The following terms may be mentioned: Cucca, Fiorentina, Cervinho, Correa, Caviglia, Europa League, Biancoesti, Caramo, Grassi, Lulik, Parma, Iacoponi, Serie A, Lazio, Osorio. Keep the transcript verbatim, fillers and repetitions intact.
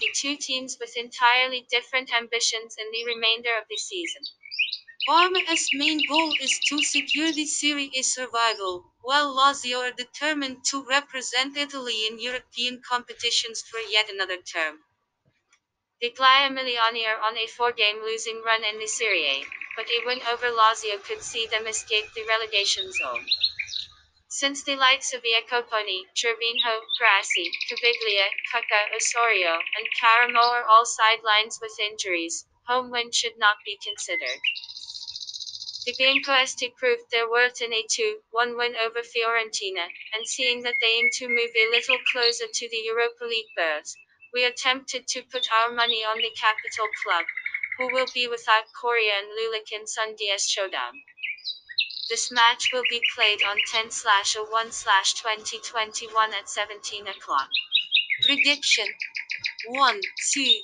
the two teams with entirely different ambitions in the remainder of the season. Parma's main goal is to secure the Serie A survival, while Lazio are determined to represent Italy in European competitions for yet another term. The Gliomiliani are on a four-game losing run in the Serie A, but a win over Lazio could see them escape the relegation zone. Since the likes of Iacoponi, Cervinho, Grassi, Caviglia, Cucca, Osorio, and Caramo are all sidelines with injuries, home win should not be considered. The Biancoesti proved their worth in a two one win over Fiorentina, and seeing that they aim to move a little closer to the Europa League berth, we are tempted to put our money on the capital club, who will be without Correa and Lulik in Sunday's showdown. This match will be played on ten oh one twenty twenty-one at seventeen o'clock. Prediction one two